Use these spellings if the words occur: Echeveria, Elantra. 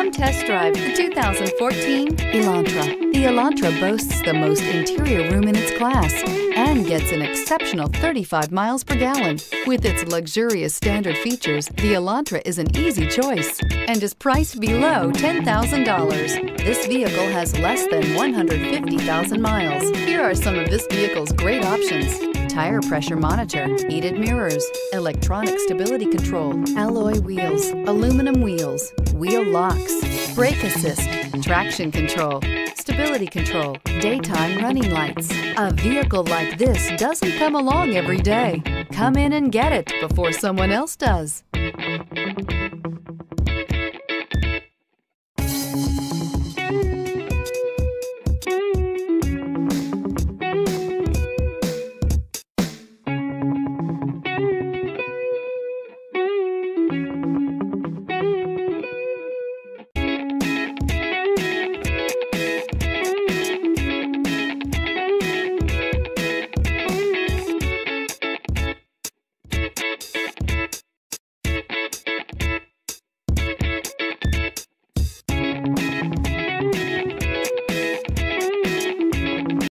Come test drive the 2014 Elantra. The Elantra boasts the most interior room in its class and gets an exceptional 35 miles per gallon. With its luxurious standard features, the Elantra is an easy choice and is priced below $10,000. This vehicle has less than 150,000 miles. Here are some of this vehicle's great options: tire pressure monitor, heated mirrors, electronic stability control, alloy wheels, aluminum wheels, wheel locks, brake assist, traction control, stability control, daytime running lights. A vehicle like this doesn't come along every day. Come in and get it before someone else does.